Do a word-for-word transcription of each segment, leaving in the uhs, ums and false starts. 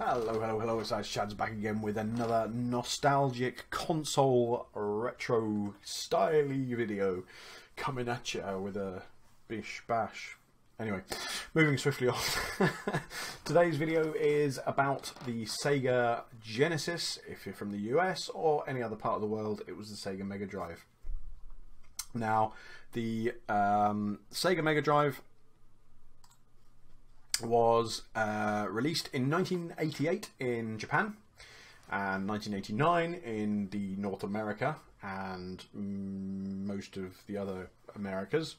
Hello, hello, hello, it's Shad's back again with another nostalgic console retro style video coming at you with a bish bash. Anyway, moving swiftly on. Today's video is about the Sega Genesis. If you're from the U S or any other part of the world, it was the Sega Mega Drive. Now, the um, Sega Mega Drive was uh, released in nineteen eighty-eight in Japan and nineteen eighty-nine in the North America and mm, most of the other Americas,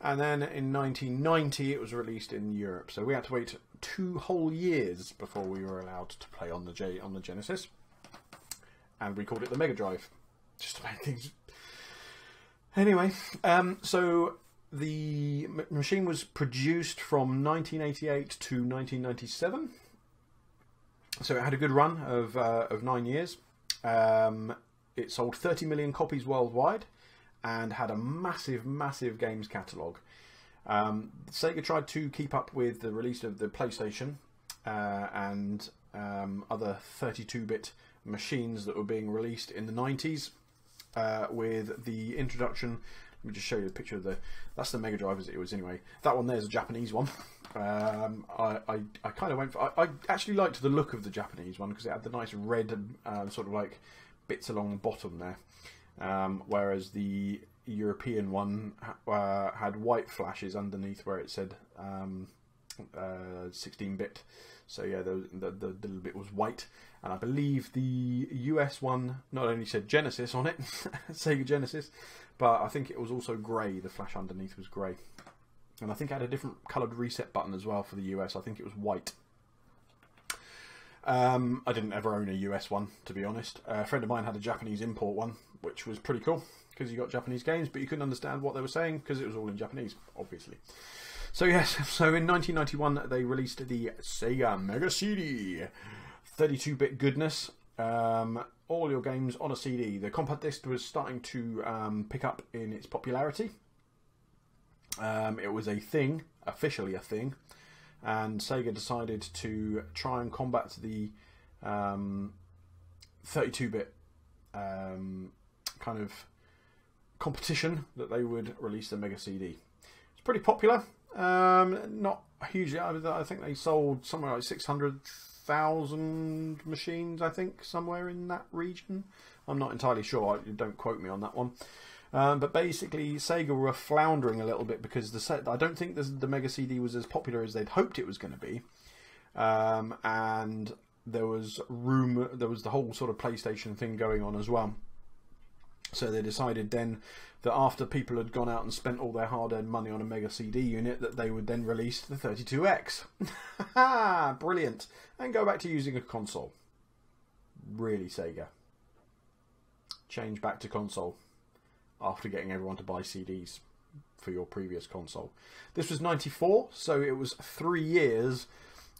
and then in nineteen ninety it was released in Europe, so we had to wait two whole years before we were allowed to play on the G- on the Genesis, and we called it the Mega Drive just to make things. Anyway, um, so the machine was produced from nineteen eighty-eight to nineteen ninety-seven, so it had a good run of, uh, of nine years. Um, it sold thirty million copies worldwide and had a massive, massive games catalogue. Um, Sega tried to keep up with the release of the PlayStation uh, and um, other thirty-two bit machines that were being released in the nineties uh, with the introduction. Let me just show you a picture of the, that's the Mega Drive as it was anyway. That one there's a Japanese one. Um, I, I, I kind of went for, I, I actually liked the look of the Japanese one because it had the nice red um, sort of like bits along the bottom there. Um, whereas the European one uh, had white flashes underneath where it said sixteen bit. So yeah, the, the, the little bit was white. And I believe the U S one not only said Genesis on it, Sega Genesis, but I think it was also grey. The flash underneath was grey. And I think it had a different coloured reset button as well for the U S. I think it was white. Um, I didn't ever own a U S one, to be honest. A friend of mine had a Japanese import one, which was pretty cool, because you got Japanese games, but you couldn't understand what they were saying, because it was all in Japanese, obviously. So yes, so in nineteen ninety-one, they released the Sega Mega C D. thirty-two bit goodness, um, all your games on a C D. The compact disc was starting to um, pick up in its popularity. Um, it was a thing, officially a thing, and Sega decided to try and combat the thirty-two bit um, kind of competition that they would release the Mega C D. It's pretty popular, um, not hugely. I think they sold somewhere like six hundred thousand machines, I think, somewhere in that region. I'm not entirely sure, don't quote me on that one. Um, but basically Sega were floundering a little bit because the set, I don't think the Mega C D was as popular as they'd hoped it was going to be, um, and there was room, there was the whole sort of PlayStation thing going on as well. So they decided then that after people had gone out and spent all their hard-earned money on a Mega C D unit, that they would then release the thirty-two X. Brilliant. And go back to using a console. Really, Sega. Change back to console after getting everyone to buy C Ds for your previous console. This was ninety-four, so it was three years,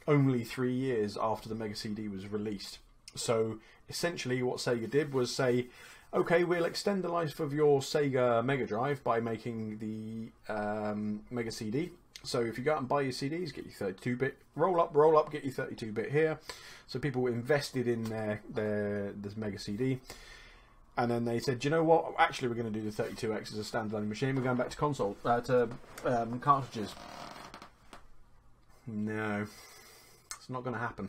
only three years after the Mega C D was released. So essentially what Sega did was say, okay, we'll extend the life of your Sega Mega Drive by making the um, Mega C D. So if you go out and buy your C Ds, get your thirty-two bit, roll up, roll up, get your thirty-two bit here. So people invested in their, their this Mega C D. And then they said, you know what? Actually, we're going to do the thirty-two X as a standalone machine. We're going back to console, uh, to um, cartridges. No, it's not going to happen.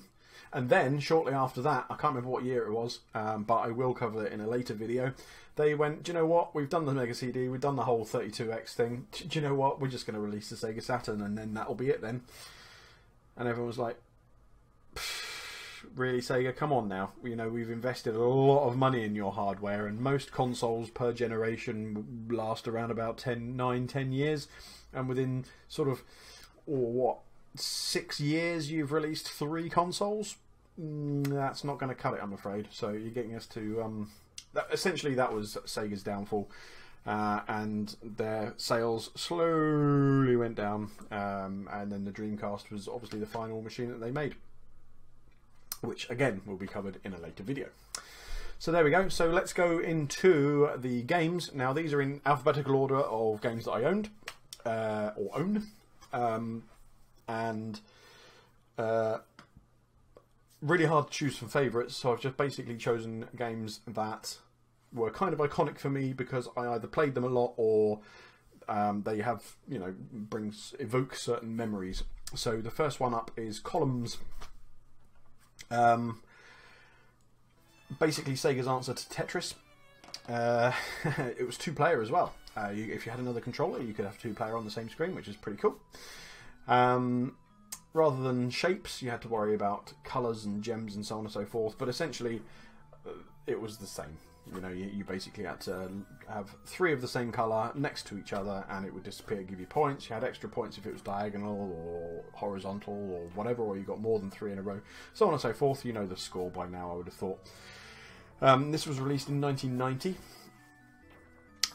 And then, shortly after that, I can't remember what year it was, um, but I will cover it in a later video, they went, do you know what, we've done the Mega C D, we've done the whole thirty-two X thing, do you know what, we're just going to release the Sega Saturn and then that'll be it then. And everyone was like, really Sega, come on now, you know, we've invested a lot of money in your hardware, and most consoles per generation last around about ten, nine, ten years, and within sort of, or what, six years you've released three consoles. That's not going to cut it, I'm afraid. So you're getting us to um that, essentially that was Sega's downfall, uh and their sales slowly went down, um and then the Dreamcast was obviously the final machine that they made, which again will be covered in a later video. So there we go. So let's go into the games now. These are in alphabetical order of games that I owned, uh or own, um and uh, really hard to choose from favourites, so I've just basically chosen games that were kind of iconic for me because I either played them a lot or um, they have, you know, brings evoke certain memories. So the first one up is Columns. Um, basically Sega's answer to Tetris. Uh, it was two-player as well. Uh, you, if you had another controller, you could have two-player on the same screen, which is pretty cool. Um, rather than shapes, you had to worry about colours and gems and so on and so forth, but essentially uh, it was the same. You know, you, you basically had to have three of the same colour next to each other and it would disappear, give you points. You had extra points if it was diagonal or horizontal or whatever, or you got more than three in a row, so on and so forth. You know the score by now, I would have thought. Um, this was released in nineteen ninety.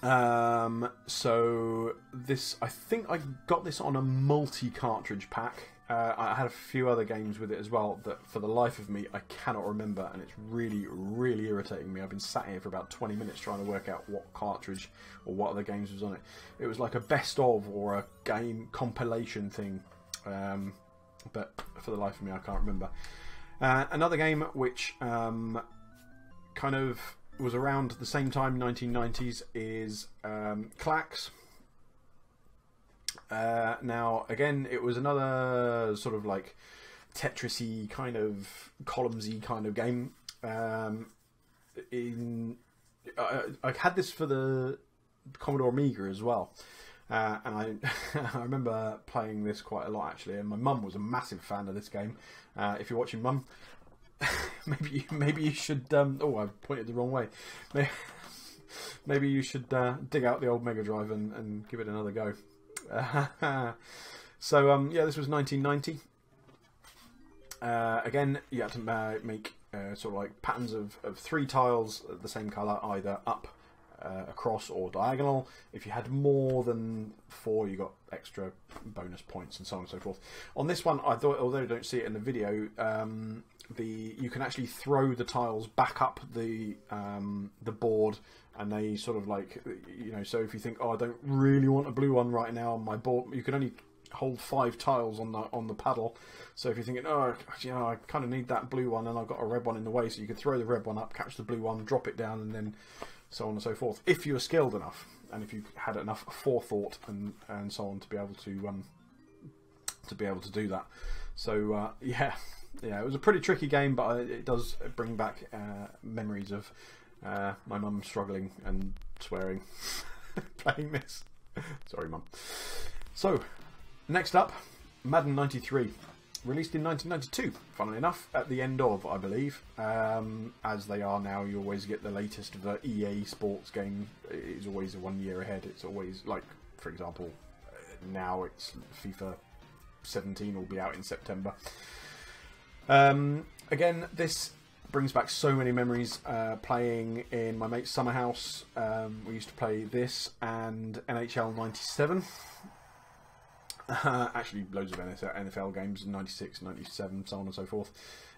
Um, so this, I think I got this on a multi-cartridge pack. Uh, I had a few other games with it as well that for the life of me I cannot remember, and it's really, really irritating me. I've been sat here for about twenty minutes trying to work out what cartridge or what other games was on it. It was like a best of or a game compilation thing, um, but for the life of me I can't remember. Uh, another game which um, kind of was around the same time, nineteen nineties, is um, Klax. Uh, now, again, it was another sort of like Tetris-y kind of columns-y kind of game. Um, in I, I had this for the Commodore Amiga as well, uh, and I, I remember playing this quite a lot actually. And my mum was a massive fan of this game. Uh, if you're watching, Mum, maybe maybe you should. Um, oh, I pointed the wrong way. Maybe, maybe you should uh, dig out the old Mega Drive and, and give it another go. So um, yeah, this was nineteen ninety. Uh, again, you had to uh, make uh, sort of like patterns of, of three tiles of the same colour, either up, uh, across or diagonal. If you had more than four, you got extra bonus points and so on and so forth. On this one, I thought, although I don't see it in the video, um, the you can actually throw the tiles back up the um, the board. And they sort of like, you know, so if you think, oh, I don't really want a blue one right now on my board, you can only hold five tiles on the on the paddle. So if you're thinking, oh, you know, I kind of need that blue one and I've got a red one in the way, so you could throw the red one up, catch the blue one, drop it down, and then so on and so forth. If you were skilled enough and if you had enough forethought and and so on to be able to um to be able to do that. So uh, yeah, yeah, it was a pretty tricky game, but it does bring back uh, memories of. Uh, my mum struggling and swearing playing this. Sorry, Mum. So, next up, Madden ninety-three, released in nineteen ninety-two, funnily enough, at the end of, I believe. Um, as they are now, you always get the latest of the E A Sports game. It's always one year ahead. It's always, like, for example, now it's FIFA seventeen will be out in September. Um, again, this brings back so many memories. Uh, playing in my mate's summer house, um, we used to play this and N H L ninety-seven. Uh, actually, loads of N F L games in ninety-six, ninety-seven, so on and so forth.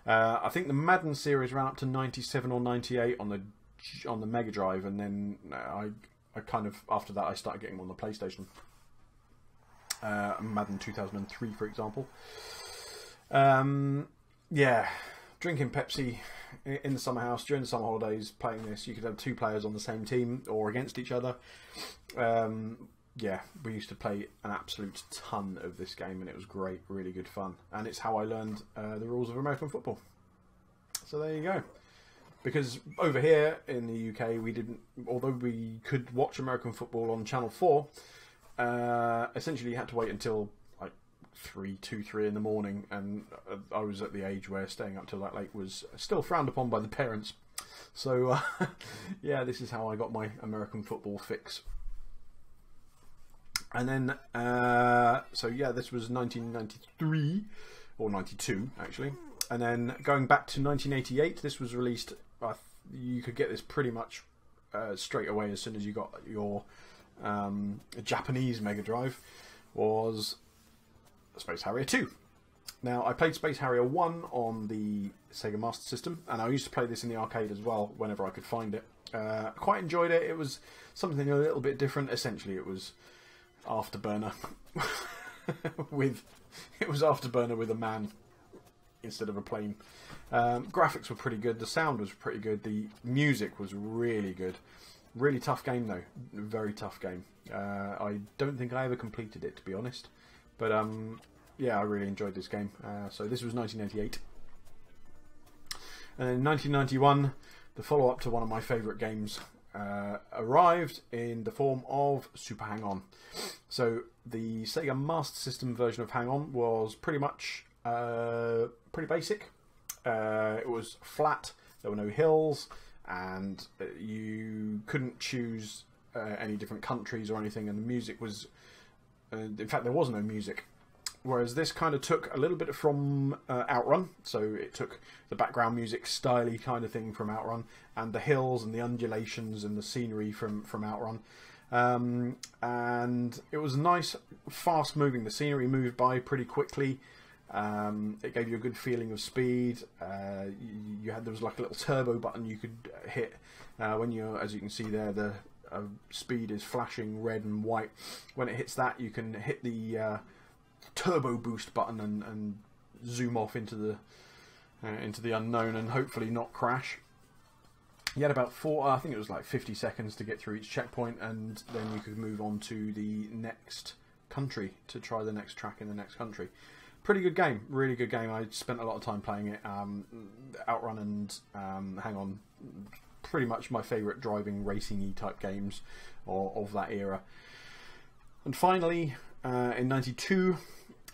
Uh, I think the Madden series ran up to ninety-seven or ninety-eight on the on the Mega Drive, and then I I kind of after that I started getting them on the PlayStation. Uh, Madden two thousand three, for example. Um, yeah. Drinking Pepsi in the summer house during the summer holidays, playing this. You could have two players on the same team or against each other. Um, yeah, we used to play an absolute ton of this game, and it was great, really good fun. And it's how I learned uh, the rules of American football. So there you go. Because over here in the U K, we didn't, although we could watch American football on Channel four, uh, essentially you had to wait until three two three in the morning, and I was at the age where staying up till that late was still frowned upon by the parents. So uh, yeah, this is how I got my American football fix. And then uh, so yeah, this was nineteen ninety-three or ninety-two actually. And then going back to nineteen eighty-eight, this was released. Uh, you could get this pretty much uh, straight away as soon as you got your um, Japanese Mega Drive. Was Space Harrier two. Now, I played Space Harrier one on the Sega Master System, and I used to play this in the arcade as well whenever I could find it. Uh, quite enjoyed it. It was something a little bit different. Essentially, it was Afterburner with it was Afterburner with a man. instead of a plane. Um, graphics were pretty good, the sound was pretty good, the music was really good. Really tough game though, very tough game. Uh, I don't think I ever completed it, to be honest, but um, yeah, I really enjoyed this game. Uh, so this was nineteen eighty-eight. And in nineteen ninety-one, the follow-up to one of my favourite games uh, arrived in the form of Super Hang-On. So the Sega Master System version of Hang-On was pretty much uh, pretty basic. Uh, it was flat, there were no hills, and you couldn't choose uh, any different countries or anything, and the music was uh, in fact there was no music, whereas this kind of took a little bit from uh, Outrun. So it took the background music styly kind of thing from Outrun, and the hills and the undulations and the scenery from from Outrun, um, and it was nice, fast moving. The scenery moved by pretty quickly. Um, it gave you a good feeling of speed. Uh, you, you had there was like a little turbo button you could hit uh, when you, as you can see there, the uh, speed is flashing red and white. When it hits that, you can hit the uh, turbo boost button and, and zoom off into the uh, into the unknown and hopefully not crash. You had about four, I think it was like fifty seconds to get through each checkpoint, and then you could move on to the next country to try the next track in the next country. Pretty good game, really good game. I spent a lot of time playing it. Um, Outrun and um, Hang-On, pretty much my favourite driving, racing-y type games or, of that era. And finally, uh, in ninety-two,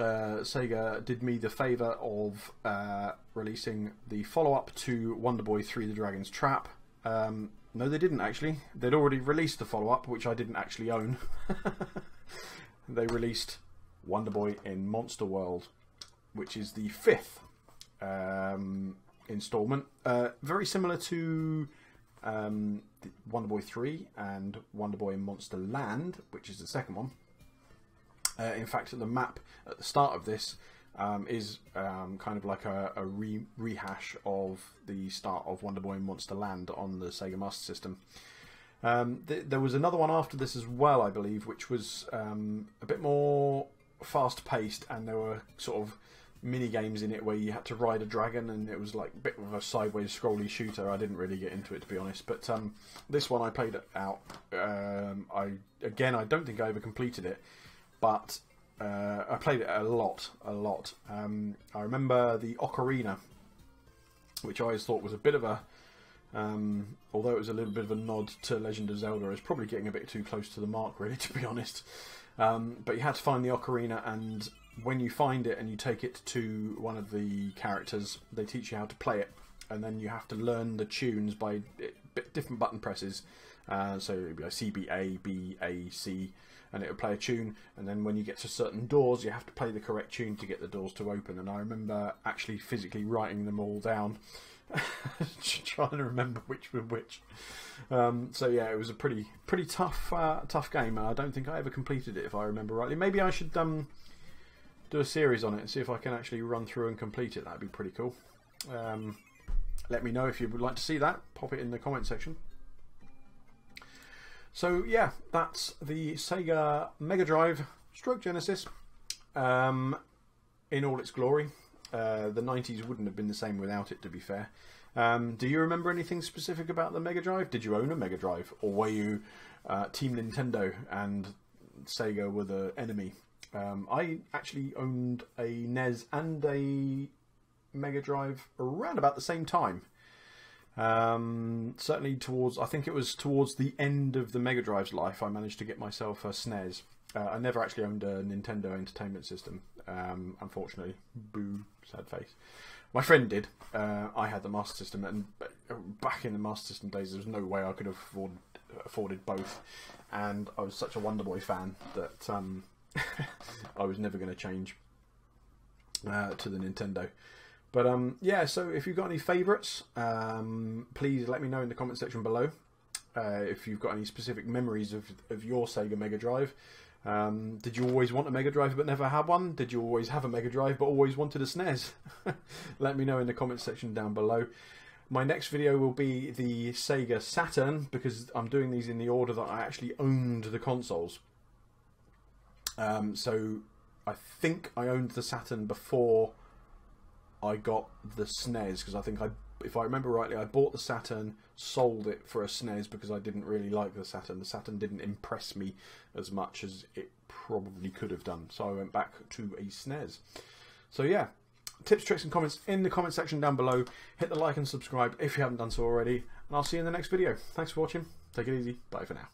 uh, Sega did me the favour of uh, releasing the follow-up to Wonder Boy three The Dragon's Trap. Um, no, they didn't actually. They'd already released the follow-up, which I didn't actually own. They released Wonder Boy in Monster World, which is the fifth um, installment. Uh, very similar to um, Wonder Boy three and Wonder Boy in Monster Land, which is the second one. Uh, in fact, the map at the start of this um, is um, kind of like a, a re rehash of the start of Wonder Boy in Monster Land on the Sega Master System. Um, th there was another one after this as well, I believe, which was um, a bit more fast-paced, and there were sort of mini games in it where you had to ride a dragon, and it was like a bit of a sideways scrolly shooter. I didn't really get into it, to be honest, but um, this one I played it out. Um, I again, I don't think I ever completed it, but uh, I played it a lot, a lot. Um, I remember the ocarina, which I always thought was a bit of a, um, although it was a little bit of a nod to Legend of Zelda, is probably getting a bit too close to the mark, really, to be honest. Um, but you had to find the ocarina, and when you find it and you take it to one of the characters, they teach you how to play it, and then you have to learn the tunes by different button presses. Uh, so it'd be like C, B, A, B, A, C, and it would play a tune, and then when you get to certain doors, you have to play the correct tune to get the doors to open. And I remember actually physically writing them all down, trying to remember which were which. Um, so yeah, it was a pretty pretty tough uh, tough game. I don't think I ever completed it, if I remember rightly. Maybe I should um, do a series on it and see if I can actually run through and complete it. That'd be pretty cool. Um, let me know if you would like to see that. Pop it in the comment section. So yeah, that's the Sega Mega Drive stroke Genesis um, in all its glory. Uh, the nineties wouldn't have been the same without it, to be fair. Um, do you remember anything specific about the Mega Drive? Did you own a Mega Drive? Or were you uh, Team Nintendo and Sega were the enemy? Um, I actually owned a N E S and a Mega Drive around about the same time. Um, certainly towards, I think it was towards the end of the Mega Drive's life, I managed to get myself a S N E S. Uh, I never actually owned a Nintendo Entertainment System, um, unfortunately. Boo, sad face. My friend did. Uh, I had the Master System, and back in the Master System days, there was no way I could have afford, afforded both. And I was such a Wonder Boy fan that um, I was never going to change uh, to the Nintendo. But um, yeah, so if you've got any favourites, um, please let me know in the comment section below. Uh, if you've got any specific memories of, of your Sega Mega Drive. Um, did you always want a Mega Drive but never had one? Did you always have a Mega Drive but always wanted a S N E S? Let me know in the comments section down below. My next video will be the Sega Saturn, because I'm doing these in the order that I actually owned the consoles. Um, so I think I owned the Saturn before I got the S N E S, because I think I, if I remember rightly, I bought the Saturn, sold it for a S N E S because I didn't really like the Saturn. The Saturn didn't impress me as much as it probably could have done, so I went back to a S N E S. So yeah, tips, tricks and comments in the comment section down below. Hit the like and subscribe if you haven't done so already, and I'll see you in the next video. Thanks for watching, take it easy, bye for now.